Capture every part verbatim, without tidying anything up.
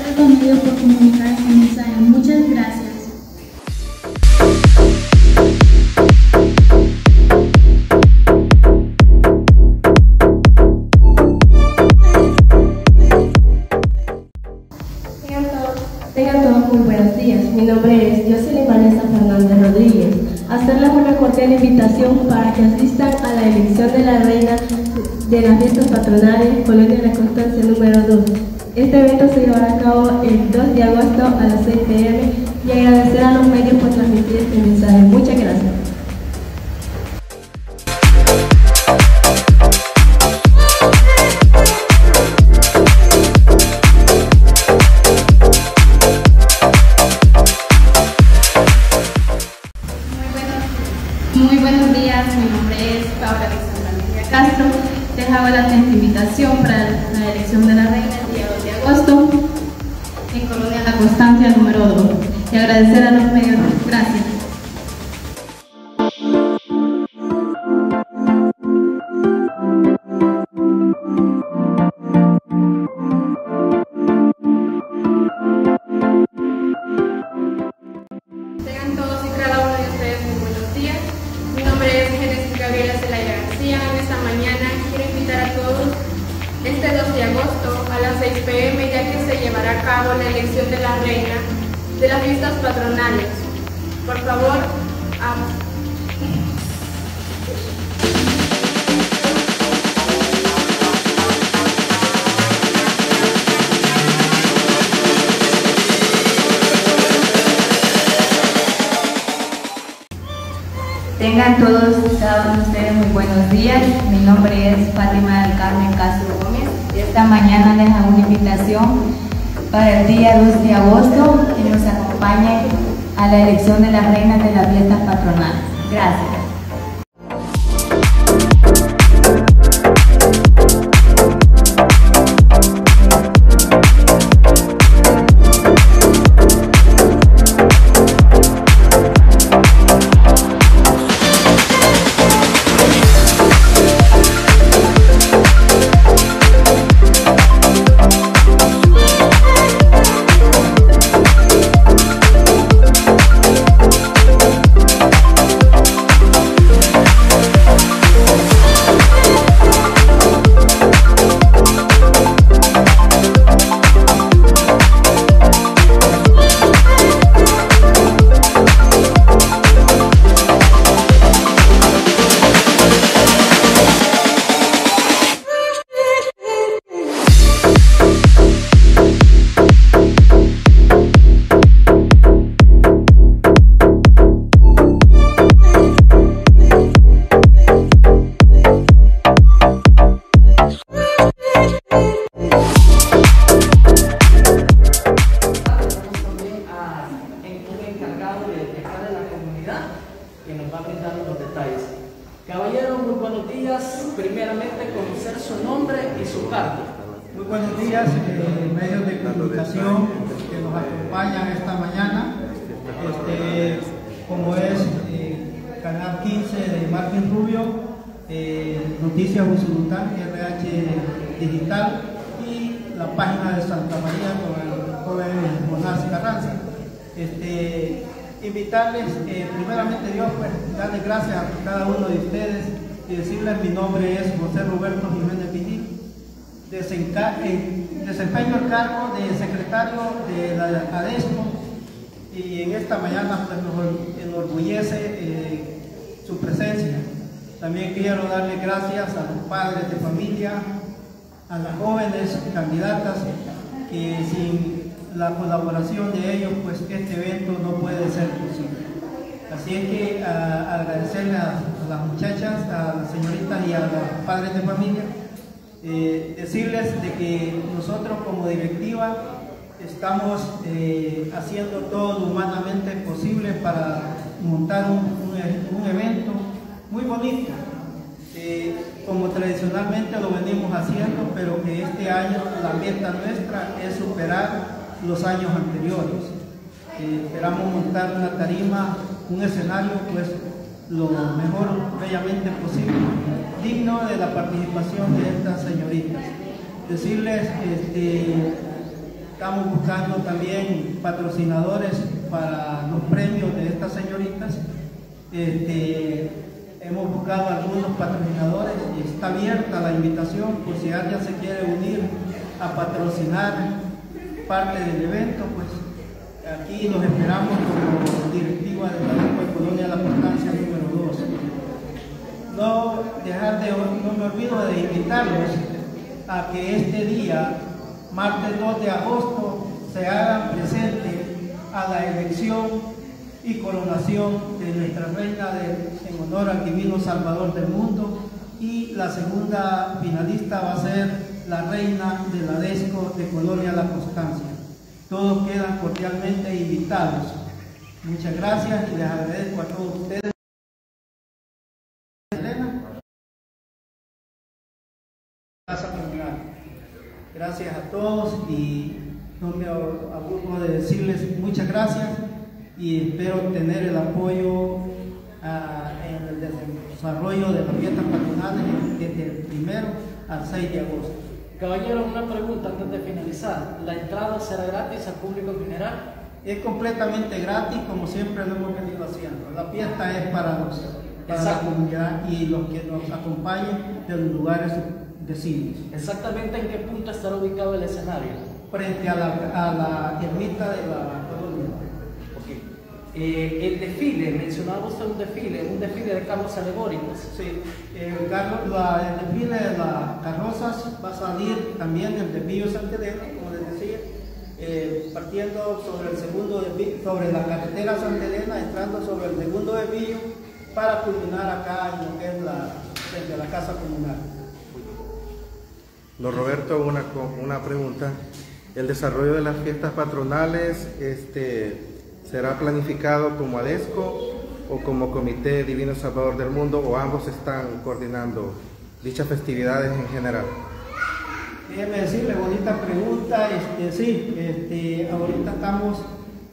Roberto Medio por comunicar este mensaje. Muchas gracias. Tengan todos muy buenos días. Mi nombre es Jocelyn Vanessa Fernández Rodríguez. Hacerles una cordial invitación para que asistan a la elección de la reina de las fiestas patronales Colonia La Constancia número dos. Este evento se llevará a cabo el dos de agosto a las seis de la tarde y agradecer a los medios por transmitir este mensaje. Muchas gracias. Muy buenos días, mi nombre es Paula Santa María Castro. Les hago la atenta invitación para la elección de la reina el día dos de agosto en Colonia La Constancia número dos. Y agradecer a los medios. Gracias. seis de la tarde, ya que se llevará a cabo la elección de la reina de las fiestas patronales. Por favor, a... Tengan todos cada uno de ustedes muy buenos días. Mi nombre es Fátima del Carmen Castro Gómez. Esta mañana les hago una invitación para el día dos de agosto que nos acompañen a la elección de las reinas de las fiestas patronales. Gracias. Primeramente conocer su nombre y su cargo. Muy buenos días, eh, medios de comunicación que nos acompañan esta mañana, este, como es eh, Canal quince de Martín Rubio, eh, Noticias Usulután, R H Digital y la página de Santa María con el joven Jonás Carranza. Este, invitarles, eh, primeramente Dios, pues, darles gracias a cada uno de ustedes. Y decirles, mi nombre es José Roberto Jiménez Pidí, desempeño el cargo de secretario de la ADESCO y en esta mañana pues, nos enorgullece eh, su presencia. También quiero darle gracias a los padres de familia, a las jóvenes candidatas, que sin la colaboración de ellos pues este evento no puede ser posible. Así es que a, agradecerle a, a las muchachas, a las señoritas y a los padres de familia, eh, decirles de que nosotros como directiva estamos eh, haciendo todo lo humanamente posible para montar un, un, un evento muy bonito, eh, como tradicionalmente lo venimos haciendo, pero que este año la meta nuestra es superar los años anteriores. Eh, esperamos montar una tarima, un escenario pues lo mejor bellamente posible, digno de la participación de estas señoritas. Decirles este, Estamos buscando también patrocinadores para los premios de estas señoritas. Este, hemos buscado algunos patrocinadores. Está abierta la invitación por si alguien se quiere unir a patrocinar parte del evento, pues aquí los esperamos como directiva de la ADESCO Colonia La Constancia número dos. No, dejar de, no me olvido de invitarlos a que este día, martes dos de agosto, se hagan presente a la elección y coronación de nuestra reina de, en honor al divino Salvador del mundo, y la segunda finalista va a ser la reina de la ADESCO de Colonia La Constancia. Todos quedan cordialmente invitados. Muchas gracias y les agradezco a todos ustedes. Gracias a todos y no me aburro de decirles muchas gracias y espero tener el apoyo uh, en el desarrollo de las fiestas patronales desde el primero al seis de agosto. Caballero, una pregunta antes de finalizar. ¿La entrada será gratis al público en general? Es completamente gratis, como siempre lo hemos venido haciendo. La fiesta es para, los, para la comunidad y los que nos acompañen de los lugares vecinos. ¿Exactamente en qué punto estará ubicado el escenario? Frente a la, a la ermita de la colonia. Eh, el desfile, mencionaba usted un desfile, un desfile de carros alegóricos. Sí, el, carro, la, el desfile de las carrozas va a salir también del desvío santeleno, como les decía, eh, partiendo sobre el segundo desvío, sobre la carretera santelena, entrando sobre el segundo desvío para culminar acá en lo que es la, desde la casa comunal. Don Roberto, una, una pregunta. El desarrollo de las fiestas patronales, este... ¿será planificado como ADESCO o como Comité Divino Salvador del Mundo, o ambos están coordinando dichas festividades en general? Déjeme decirle, bonita pregunta. Este, sí, este, ahorita estamos,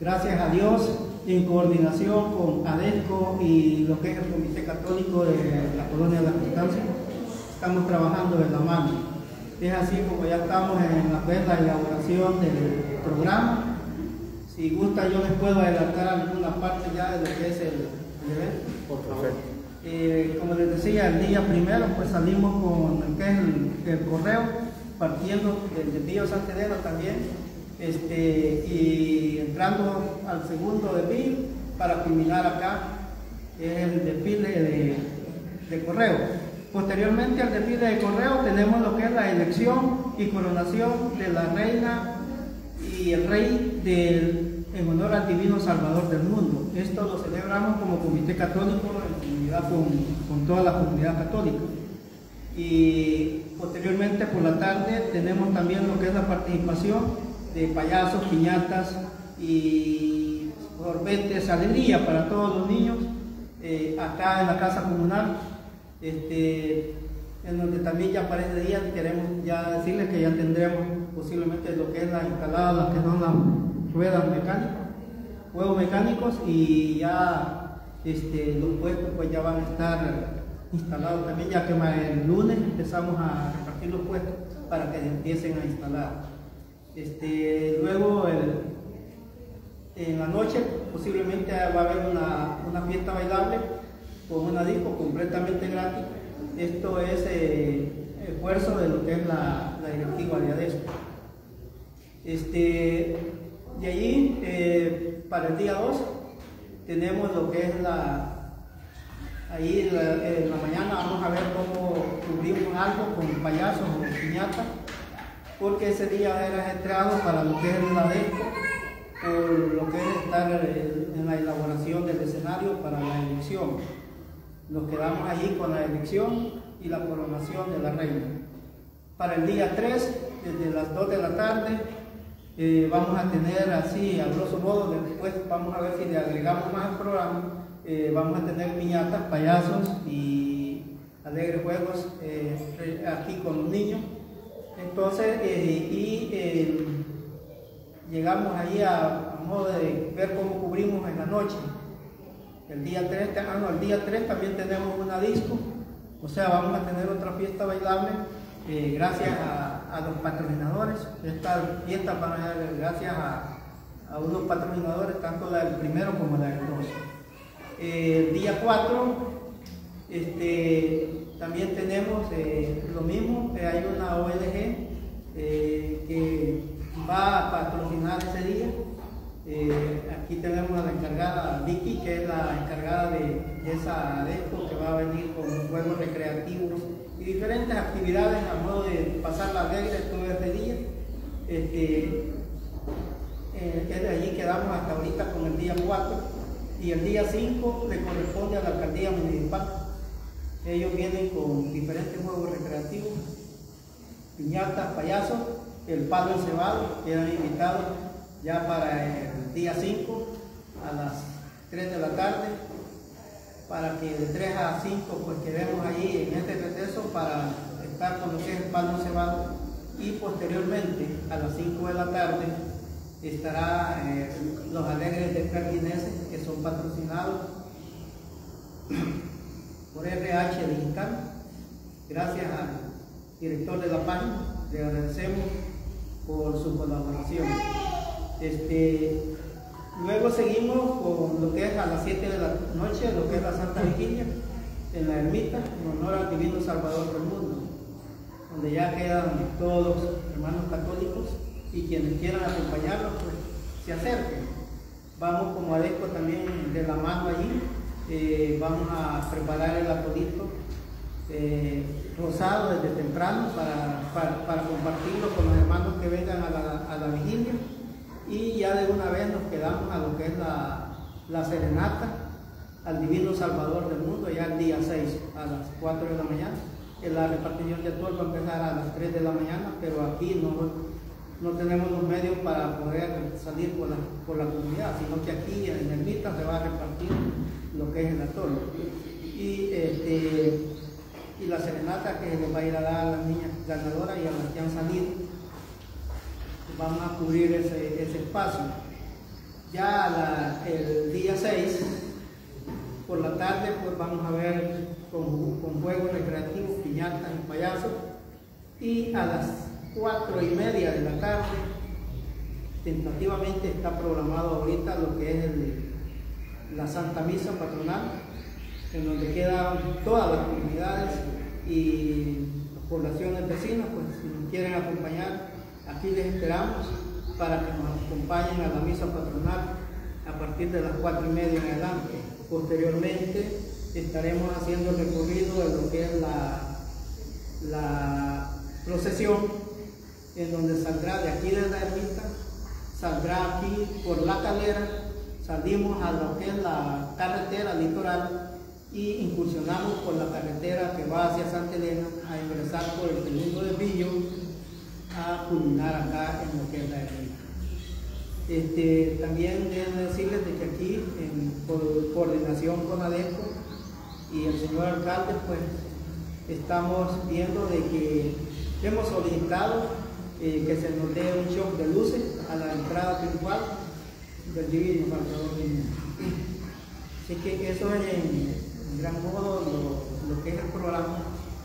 gracias a Dios, en coordinación con ADESCO y lo que es el Comité Católico de la Colonia de la Constancia. Estamos trabajando de la mano. Es así como ya estamos en la, en la elaboración del programa. Si gusta, yo les puedo adelantar alguna parte ya de lo que es el, el evento, por favor. Eh, como les decía, el día primero pues salimos con el, el, el correo, partiendo del desvío Santelena también, este, y entrando al segundo desvío para culminar acá el desfile de, de correo. Posteriormente al desfile de correo tenemos lo que es la elección y coronación de la reina y el rey del, en honor al divino Salvador del mundo. Esto lo celebramos como Comité Católico en comunidad con, con toda la comunidad católica. Y posteriormente por la tarde tenemos también lo que es la participación de payasos, piñatas y sorbetes, alegría para todos los niños, eh, acá en la casa comunal, este, en donde también ya para ese día queremos ya decirles que ya tendremos posiblemente lo que es la instalada, las que son las ruedas mecánicas, juegos mecánicos, y ya este, los puestos pues ya van a estar instalados también, ya que el lunes empezamos a repartir los puestos para que empiecen a instalar. Este, luego el, en la noche posiblemente va a haber una, una fiesta bailable con una disco completamente gratis. Esto es eh, esfuerzo de lo que es la, la directiva de ADESCO. Este, de allí, eh, para el día dos, tenemos lo que es la, ahí en la, en la mañana vamos a ver cómo cubrimos algo con payasos o con piñatas, porque ese día era entrado para lo que es la ADESCO, por lo que es estar en la elaboración del escenario para la elección. Nos quedamos allí con la elección y la coronación de la reina. Para el día tres, desde las dos de la tarde, Eh, vamos a tener así, a grosso modo, después vamos a ver si le agregamos más al programa, eh, vamos a tener piñatas, payasos y alegres juegos eh, aquí con los niños. Entonces, eh, y eh, llegamos ahí a, a modo de ver cómo cubrimos en la noche. El día tres, ah, no, el día tres también tenemos una disco, o sea, vamos a tener otra fiesta bailable, eh, gracias a a los patrocinadores. Estas fiestas van a ser gracias a, a unos patrocinadores, tanto la del primero como la del dos. Eh, día cuatro, este, también tenemos eh, lo mismo, que hay una O N G eh, que va a patrocinar ese día. Eh, aquí tenemos a la encargada Vicky, que es la encargada de, de esa ADESCO, que va a venir con juegos recreativos y diferentes actividades a modo de pasar las reglas todo este día. Este, eh, desde allí quedamos hasta ahorita con el día cuatro, y el día cinco le corresponde a la alcaldía municipal. Ellos vienen con diferentes juegos recreativos, piñatas, payasos, el palo encebado, quedan invitados ya para el día cinco a las tres de la tarde, para que de tres a cinco pues quedemos allí en este receso para estar con lo que es el palo cebado, y posteriormente a las cinco de la tarde estará eh, Los Alegres de Pertineses, que son patrocinados por R H Digital. Gracias al director de la página, le agradecemos por su colaboración. Este, luego seguimos con lo que es a las siete de la noche, lo que es la Santa Vigilia en la ermita, en honor al Divino Salvador del mundo, donde ya quedan todos hermanos católicos, y quienes quieran acompañarnos pues se acerquen. Vamos como ADESCO también de la mano allí, eh, vamos a preparar el atolito eh, rosado desde temprano para, para, para compartirlo con los hermanos que vengan a la, a la vigilia. Y ya de una vez nos quedamos a lo que es la, la serenata al Divino Salvador del mundo, ya el día seis a las cuatro de la mañana. En la repartición de alcohol va a empezar a las tres de la mañana, pero aquí no, no tenemos los medios para poder salir por la, por la comunidad, sino que aquí en Ermita se va a repartir lo que es el alcohol. Y, este, y la serenata que les va a ir a dar a las niñas ganadoras y a las que han salido. Vamos a cubrir ese, ese espacio. Ya la, el día seis, por la tarde, pues vamos a ver con, con juegos recreativos, piñatas y payasos. Y a las cuatro y media de la tarde, tentativamente está programado ahorita lo que es el, la Santa Misa Patronal, en donde quedan todas las comunidades y las poblaciones vecinas, pues si nos quieren acompañar, aquí les esperamos para que nos acompañen a la misa patronal a partir de las cuatro y media en adelante. Posteriormente estaremos haciendo el recorrido de lo que es la, la procesión, en donde saldrá de aquí de la ermita, saldrá aquí por la calera, salimos a lo que es la carretera litoral y incursionamos por la carretera que va hacia Santa Elena a ingresar por el segundo desvío, a culminar acá en lo que es la ermita. Este, también deben decirles de que aquí, en por, coordinación con ADESCO y el señor alcalde, pues estamos viendo de que hemos solicitado eh, que se nos dé un show de luces a la entrada triunfal del Divino Salvador del mundo. Así que eso es en, en gran modo lo, lo que es el programa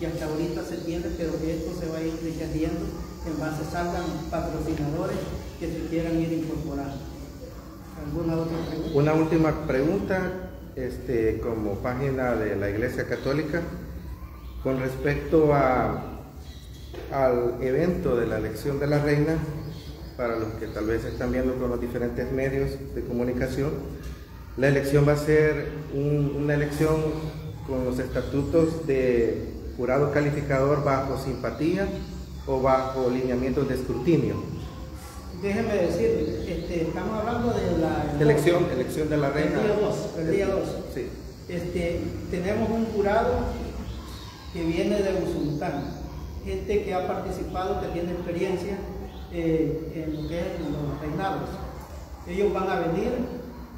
que hasta ahorita se tiene, pero que esto se va a ir enriqueciendo en base salgan patrocinadores que se quieran ir incorporando. ¿Alguna otra pregunta? Una última pregunta, este, como página de la Iglesia Católica, con respecto a, al evento de la elección de la reina, para los que tal vez están viendo con los diferentes medios de comunicación, la elección va a ser un, una elección con los estatutos de jurado calificador bajo simpatía o bajo lineamientos de escrutinio. Déjeme decir, este, estamos hablando de la elección, no, elección de la reina. El día dos. Sí. Este, tenemos un jurado que viene de Usulután, gente que ha participado, que tiene experiencia eh, en lo que es los reinados. Ellos van a venir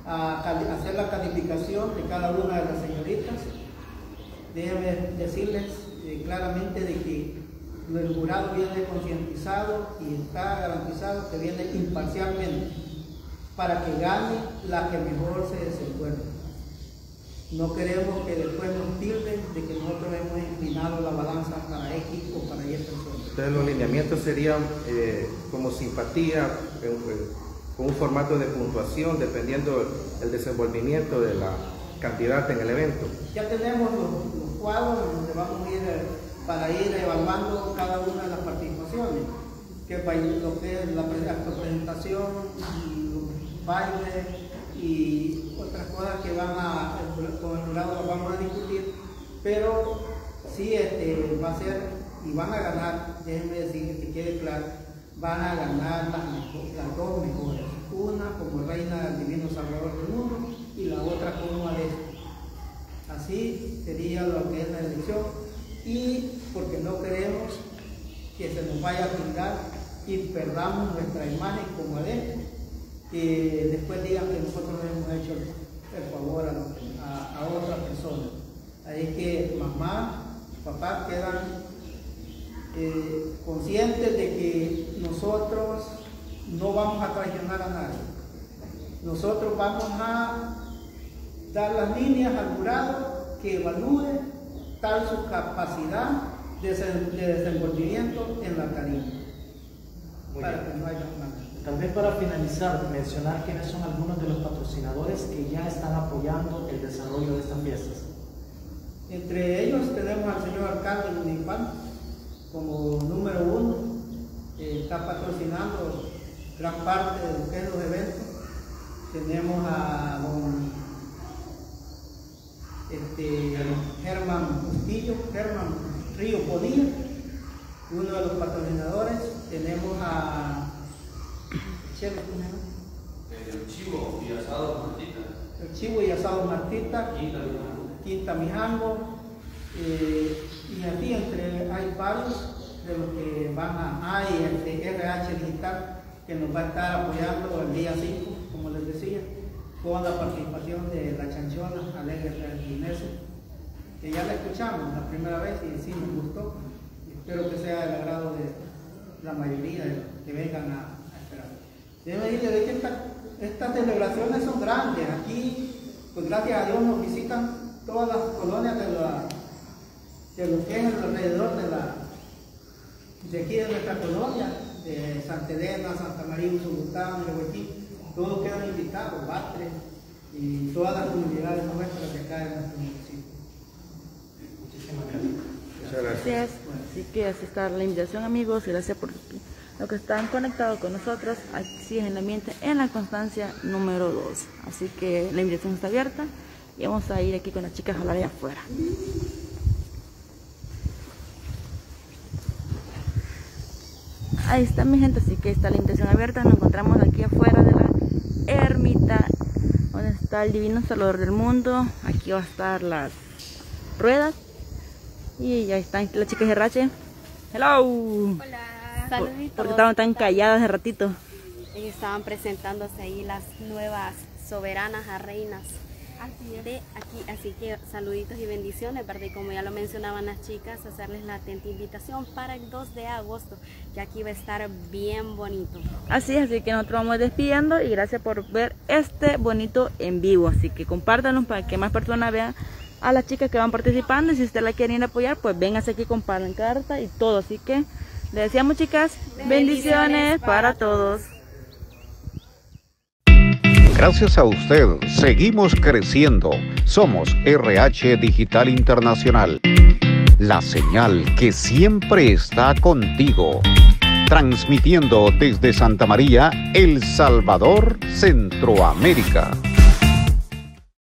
a, a hacer la calificación de cada una de las señoritas. Déjeme decirles eh, claramente de que el jurado viene concientizado y está garantizado que viene imparcialmente para que gane la que mejor se desenvuelve. No queremos que después nos tilden de que nosotros hemos inclinado la balanza para X o para Y personas. Entonces los lineamientos serían eh, como simpatía, eh, con un formato de puntuación dependiendo del desenvolvimiento de la candidata en el evento. Ya tenemos los, los cuadros donde vamos a ir para ir evaluando cada una de las participaciones, que lo que es la presentación, y bailes y otras cosas que van a, con el jurado las vamos a discutir, pero sí este, va a ser... y van a ganar, déjenme decir que quede claro, van a ganar las, las dos mejores, una como reina del divino Salvador del mundo y la otra como ADESCO. Así sería lo que es la elección, y porque no queremos que se nos vaya a pintar y perdamos nuestra imagen como ADESCO, que después digan que nosotros hemos hecho el favor a, a, a otras personas. Así que mamá, papá quedan Eh, conscientes de que nosotros no vamos a traicionar a nadie. Nosotros vamos a dar las líneas al jurado que evalúe tal su capacidad de, de desenvolvimiento en la tarima. Para que no haya más. Tal vez para finalizar, mencionar quiénes son algunos de los patrocinadores que ya están apoyando el desarrollo de estas fiestas. Entre ellos tenemos al señor alcalde municipal. Como número uno, eh, está patrocinando gran parte de lo que es los eventos. Tenemos a don este, Germán Bustillo, Germán Río Podilla, uno de los patrocinadores. Tenemos a Chelo, el Chivo y Asado Martita. El Chivo y Asado Martita, Quinta Mijango. Quinta Mijango. Eh, y aquí entre hay varios de los que van a hay este R H Digital, que nos va a estar apoyando el día cinco, como les decía, con la participación de la chanchona Los Alegres de Pertineses, que ya la escuchamos la primera vez y sí me gustó. Espero que sea del agrado de la mayoría de los que vengan a, a esperar. Déjenme decirles que esta, estas celebraciones son grandes. Aquí, pues gracias a Dios, nos visitan todas las colonias de la de lo que es alrededor de la de aquí de nuestra colonia, de Santa Elena, Santa María, Usulután, todos quedan invitados, Batres y todas las comunidades nuestras que acá en nuestro municipio. Muchísimas gracias. Gracias. gracias. Así que así está la invitación, amigos, y gracias por los que están conectados con nosotros. Así es el ambiente en La Constancia número dos. Así que la invitación está abierta y vamos a ir aquí con las chicas a hablar de afuera. Ahí está mi gente, así que está la invitación abierta. Nos encontramos aquí afuera de la ermita, donde está el divino Salvador del mundo. Aquí va a estar las ruedas. Y ahí están las chicas de R H. Hello. Hola. Saluditos. Porque estaban tan calladas hace ratito. Ellos estaban presentándose ahí las nuevas soberanas a reinas. Así es. De aquí, así que saluditos y bendiciones, ¿verdad? Y como ya lo mencionaban las chicas, hacerles la atenta invitación para el dos de agosto, que aquí va a estar bien bonito. Así es, así que nosotros vamos despidiendo y gracias por ver este bonito en vivo. Así que compártanos para que más personas vean a las chicas que van participando, y si ustedes la quieren apoyar, pues vénganse aquí, compartan carta y todo. Así que les deseamos, chicas, bendiciones, bendiciones para, para todos. Gracias a usted, seguimos creciendo. Somos R H Digital Internacional. La señal que siempre está contigo. Transmitiendo desde Santa María, El Salvador, Centroamérica.